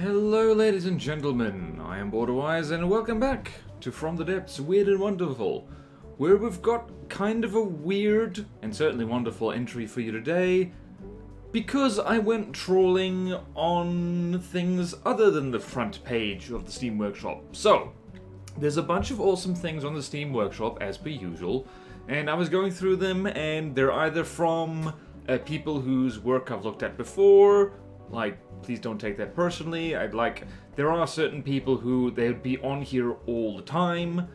Hello ladies and gentlemen, I am BorderWise and welcome back to From the Depths Weird and Wonderful, where we've got kind of a weird and certainly wonderful entry for you today, because I went trawling on things other than the front page of the Steam Workshop. So, there's a bunch of awesome things on the Steam Workshop as per usual, and I was going through them and they're either from people whose work I've looked at before, like, please don't take that personally. There are certain people who they'd be on here all the time,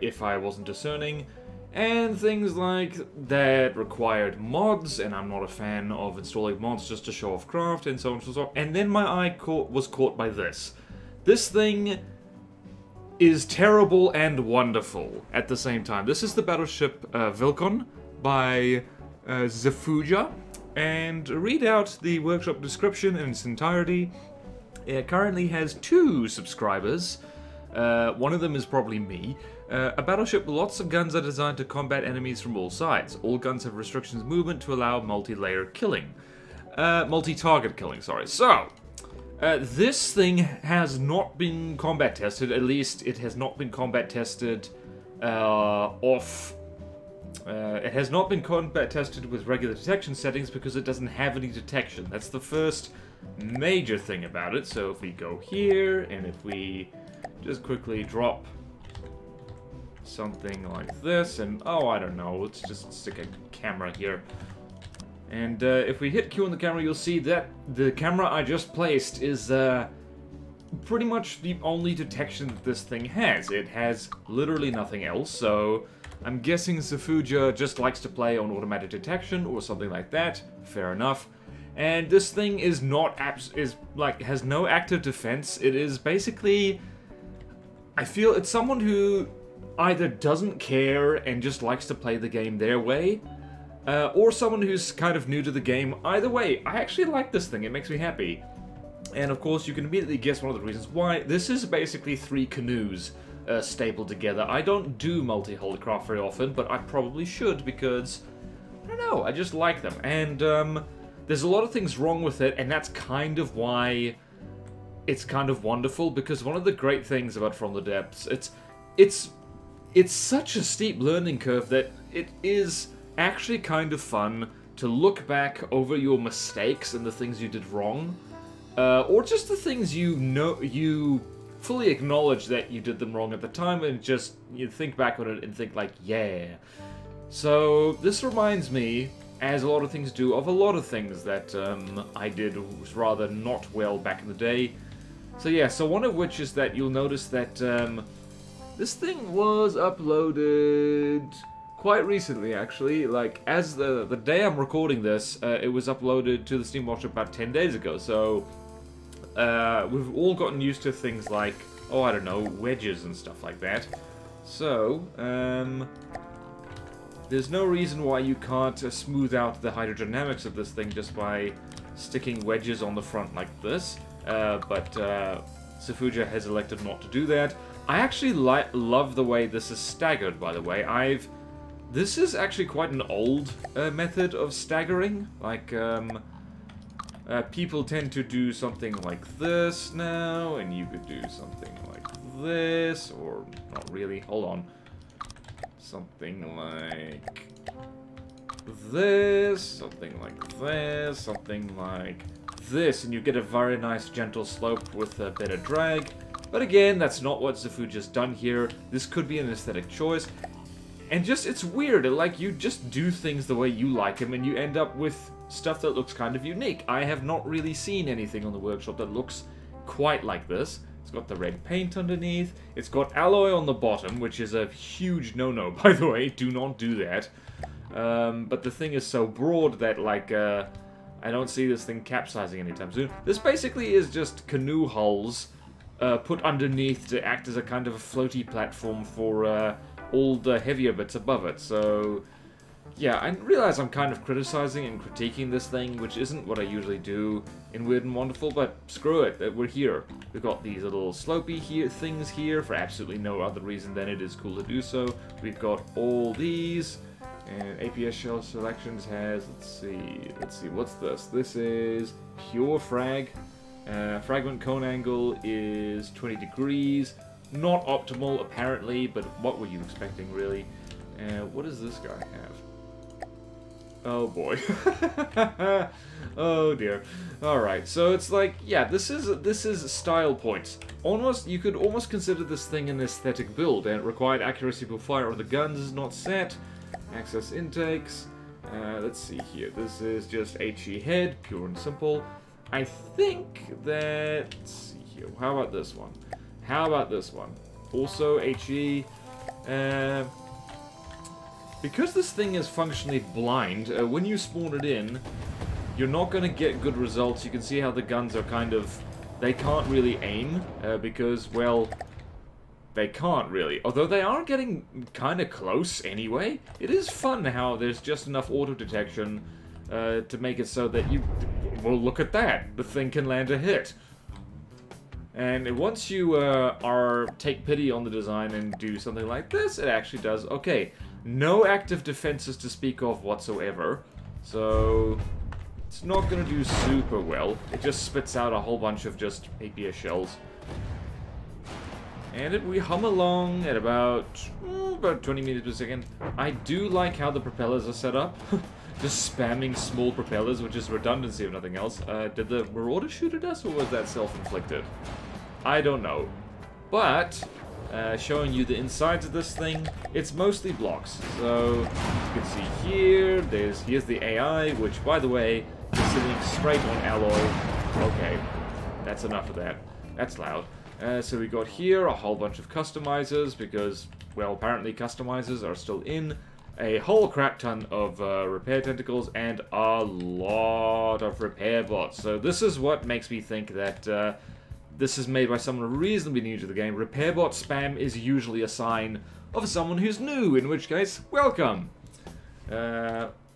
if I wasn't discerning. And things like that required mods, and I'm not a fan of installing mods just to show off craft, and so on and so on. And then my eye was caught by this. This thing is terrible and wonderful at the same time. This is the battleship Vilkon by Zafuja. And read out the workshop description in its entirety. It currently has 2 subscribers. One of them is probably me. A battleship with lots of guns are designed to combat enemies from all sides. All guns have restrictions movement to allow multi-target killing, sorry. So, this thing has not been combat tested. At least it has not been combat tested it has not been combat tested with regular detection settings because it doesn't have any detection. That's the first major thing about it. So if we go here and if we just quickly drop something like this and, oh, I don't know, let's just stick a camera here. And if we hit Q on the camera, you'll see that the camera I just placed is pretty much the only detection that this thing has. It has literally nothing else, so I'm guessing Zafuja just likes to play on automatic detection or something like that. Fair enough. And this thing is not has no active defense. It is basically, I feel it's someone who either doesn't care and just likes to play the game their way, or someone who's kind of new to the game. Either way, I actually like this thing. It makes me happy. And of course, you can immediately guess one of the reasons why. This is basically 3 canoes. Stapled together. I don't do multi-hull craft very often, but I probably should because, I don't know, I just like them. And there's a lot of things wrong with it, and that's kind of why it's kind of wonderful, because one of the great things about From the Depths, it's such a steep learning curve that it is actually kind of fun to look back over your mistakes and the things you did wrong, or just the things you fully acknowledge that you did them wrong at the time, and just you think back on it and think like, yeah. So this reminds me, as a lot of things do, of a lot of things that I did was rather not well back in the day. So yeah, so one of which is that you'll notice that this thing was uploaded quite recently, actually. Like, as the day I'm recording this, it was uploaded to the Steam Workshop about 10 days ago, so we've all gotten used to things like, oh, I don't know, wedges and stuff like that. So, there's no reason why you can't smooth out the hydrodynamics of this thing just by sticking wedges on the front like this. But Zafuja has elected not to do that. I actually love the way this is staggered, by the way. This is actually quite an old method of staggering. Like, people tend to do something like this now, and you could do something like this, or not really, hold on. Something like this, something like this, something like this, and you get a very nice gentle slope with a bit of drag. But again, that's not what Zafuja's done here. This could be an aesthetic choice. And just, it's weird, like, you just do things the way you like them, and you end up with stuff that looks kind of unique. I have not really seen anything on the workshop that looks quite like this. It's got the red paint underneath, it's got alloy on the bottom, which is a huge no-no, by the way, do not do that. But the thing is so broad that, like, I don't see this thing capsizing anytime soon. This basically is just canoe hulls put underneath to act as a kind of a floaty platform for all the heavier bits above it. So yeah, I realize I'm kind of criticizing and critiquing this thing, which isn't what I usually do in Weird and Wonderful, but screw it, we're here. We've got these little slopey things here for absolutely no other reason than it is cool to do so. We've got all these, and APS Shell Selections has, let's see, what's this? This is Pure Frag. Fragment cone angle is 20 degrees. Not optimal, apparently, but what were you expecting, really? What does this guy have? Oh boy. Oh dear. Alright, so it's like, yeah, this is style points. Almost, you could almost consider this thing an aesthetic build, and required accuracy for fire on the guns is not set. Access intakes. Let's see here. This is just HE head, pure and simple. I think that... Let's see here. How about this one? How about this one? Also HE... because this thing is functionally blind, when you spawn it in, you're not going to get good results. You can see how the guns are kind of... They can't really aim, because, well... They can't really. Although they are getting kind of close anyway. It is fun how there's just enough auto-detection to make it so that you... Well, look at that. The thing can land a hit. And once you take pity on the design and do something like this, it actually does okay. No active defenses to speak of whatsoever, so it's not going to do super well. It just spits out a whole bunch of just APS shells. And we hum along at about 20 meters per second. I do like how the propellers are set up. Just spamming small propellers, which is redundancy if nothing else. Did the Marauder shoot at us, or was that self-inflicted? I don't know. But... showing you the insides of this thing, it's mostly blocks. So, you can see here, here's the AI, which, by the way, is sitting straight on alloy. Okay, that's enough of that. That's loud. So we got here a whole bunch of customizers, because, well, apparently customizers are still in. A whole crap ton of repair tentacles, and a lot of repair bots. So this is what makes me think that... this is made by someone reasonably new to the game. Repair bot spam is usually a sign of someone who's new, in which case, welcome!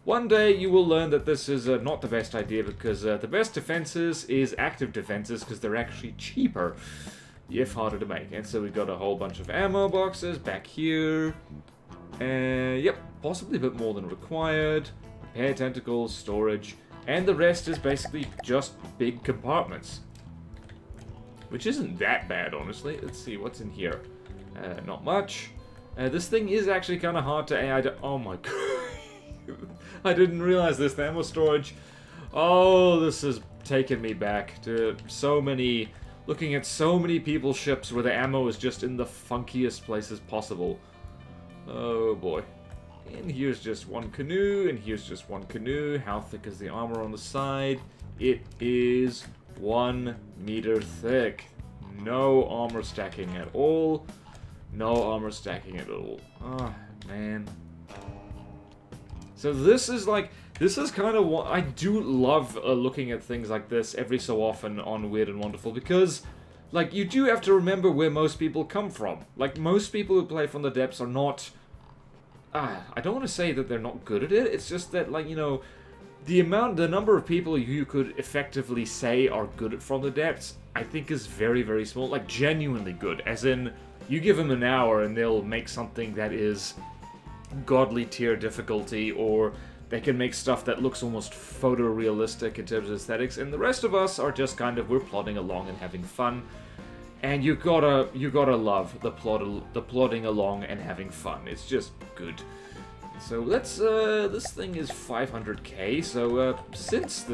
One day you will learn that this is not the best idea, because the best defenses is active defenses, because they're actually cheaper, if harder to make. And so we've got a whole bunch of ammo boxes back here. Yep, possibly a bit more than required. Repair tentacles, storage, and the rest is basically just big compartments. Which isn't that bad, honestly. Let's see, what's in here? Not much. This thing is actually kind of hard to AI to... Oh my god. I didn't realize this. The ammo storage. Oh, this has taken me back to so many... Looking at so many people's ships where the ammo is just in the funkiest places possible. Oh boy. And here's just one canoe, and here's just one canoe. How thick is the armor on the side? It is... 1 meter thick. No armor stacking at all. No armor stacking at all. Oh, man. So this is like... This is kind of what... I do love looking at things like this every so often on Weird and Wonderful, because, like, you do have to remember where most people come from. Like, most people who play From the Depths are not... I don't want to say that they're not good at it. It's just that, like, you know... The number of people you could effectively say are good at From the Depths, I think is very, very small. Like, genuinely good. As in, you give them an hour and they'll make something that is godly tier difficulty, or they can make stuff that looks almost photorealistic in terms of aesthetics, and the rest of us are just kind of, we're plodding along and having fun. And you gotta love the plodding along and having fun. It's just good. So let's, this thing is 500k, so since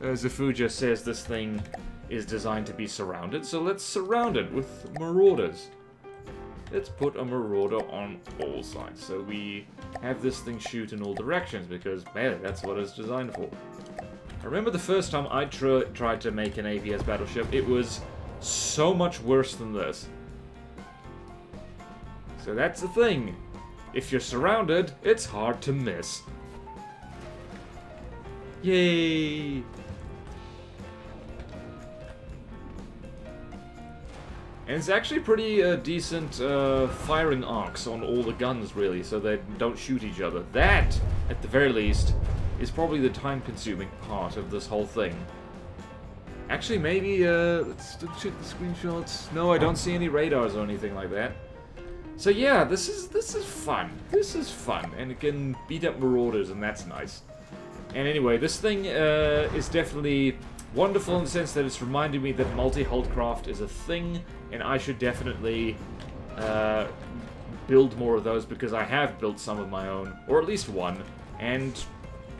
Zafuja says this thing is designed to be surrounded, so let's surround it with marauders. Let's put a marauder on all sides, so we have this thing shoot in all directions, because, man, that's what it's designed for. I remember the first time I tried to make an APS battleship, it was so much worse than this. So that's the thing. If you're surrounded, it's hard to miss. Yay! And it's actually pretty decent firing arcs on all the guns, really, so they don't shoot each other. That, at the very least, is probably the time-consuming part of this whole thing. Actually, maybe... let's check the screenshots. No, I don't see any radars or anything like that. So yeah, this is fun. This is fun, and it can beat up marauders, and that's nice. And anyway, this thing is definitely Wonderful in the sense that it's reminded me that multi-holdcraft is a thing, and I should definitely build more of those, because I have built some of my own, or at least one, and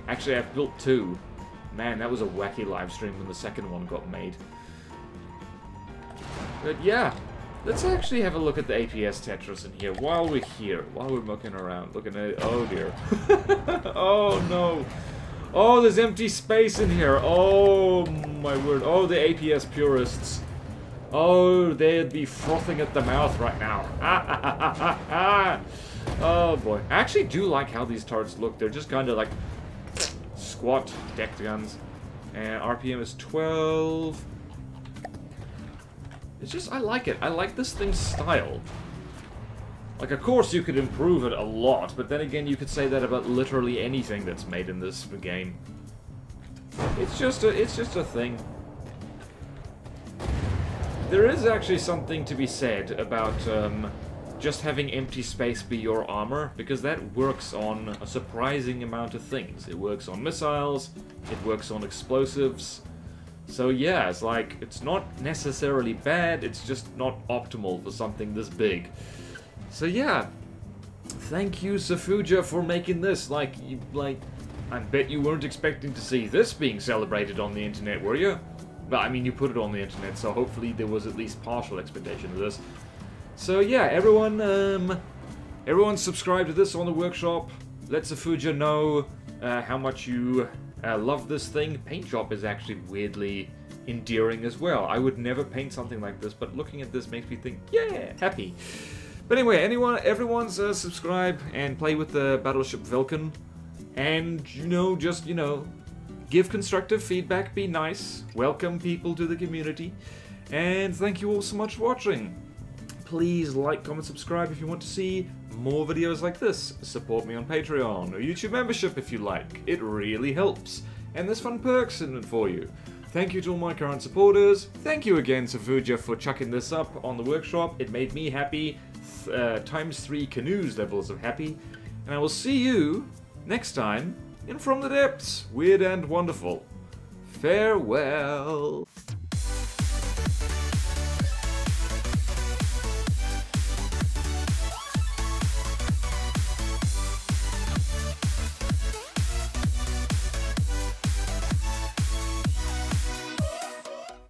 actually I've built two. Man, that was a wacky live stream when the second one got made. But yeah, let's actually have a look at the APS Tetris in here while we're here, while we're mucking around, looking at it. Oh dear. Oh no. Oh, there's empty space in here. Oh my word. Oh, the APS purists. Oh, they'd be frothing at the mouth right now. Oh boy. I actually do like how these turrets look. They're just kind of like squat deck guns. And RPM is 12. It's just, I like it. I like this thing's style. Like, of course you could improve it a lot, but then again you could say that about literally anything that's made in this game. It's just a thing. There is actually something to be said about just having empty space be your armor, because that works on a surprising amount of things. It works on missiles, it works on explosives. So yeah, it's like, it's not necessarily bad, it's just not optimal for something this big. So yeah, thank you, Zafuja, for making this. Like, I bet you weren't expecting to see this being celebrated on the internet, were you? Well, I mean, you put it on the internet, so hopefully there was at least partial expectation of this. So yeah, everyone subscribe to this on the workshop. Let Zafuja know how much you love this thing. Paint job is actually weirdly endearing as well. I would never paint something like this, but looking at this makes me think, yeah, happy. But anyway, everyone's subscribe and play with the Battleship Vilkon, and, you know, just, you know, give constructive feedback, be nice, welcome people to the community, and thank you all so much for watching. Please like, comment, subscribe if you want to see more videos like this. Support me on Patreon or YouTube membership if you like. It really helps, and there's fun perks in it for you. Thank you to all my current supporters. Thank you again, Zafuja, for chucking this up on the workshop. It made me happy. Times 3 canoes levels of happy, and I will see you next time in From the Depths, Weird and Wonderful. Farewell.